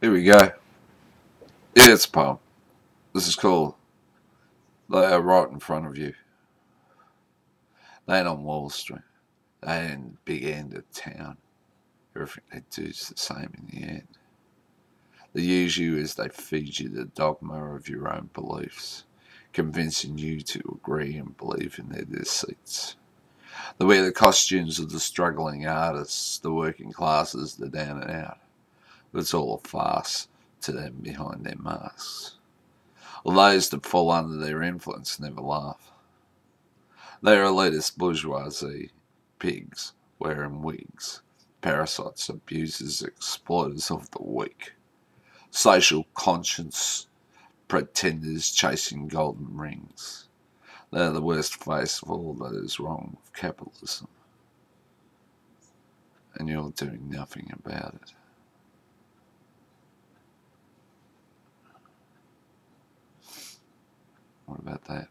Here we go. It's a poem. This is called They Are Right in Front of You. They ain't on Wall Street. They ain't in the big end of town. Everything they do is the same in the end. They use you as they feed you the dogma of your own beliefs, convincing you to agree and believe in their deceits. They wear the costumes of the struggling artists, the working classes, the down and out. But it's all a farce to them behind their masks. All those that fall under their influence never laugh. They are elitist bourgeoisie, pigs wearing wigs, parasites, abusers, exploiters of the weak, social conscience pretenders chasing golden rings. They are the worst face of all that is wrong with capitalism. And you're doing nothing about it. What about that?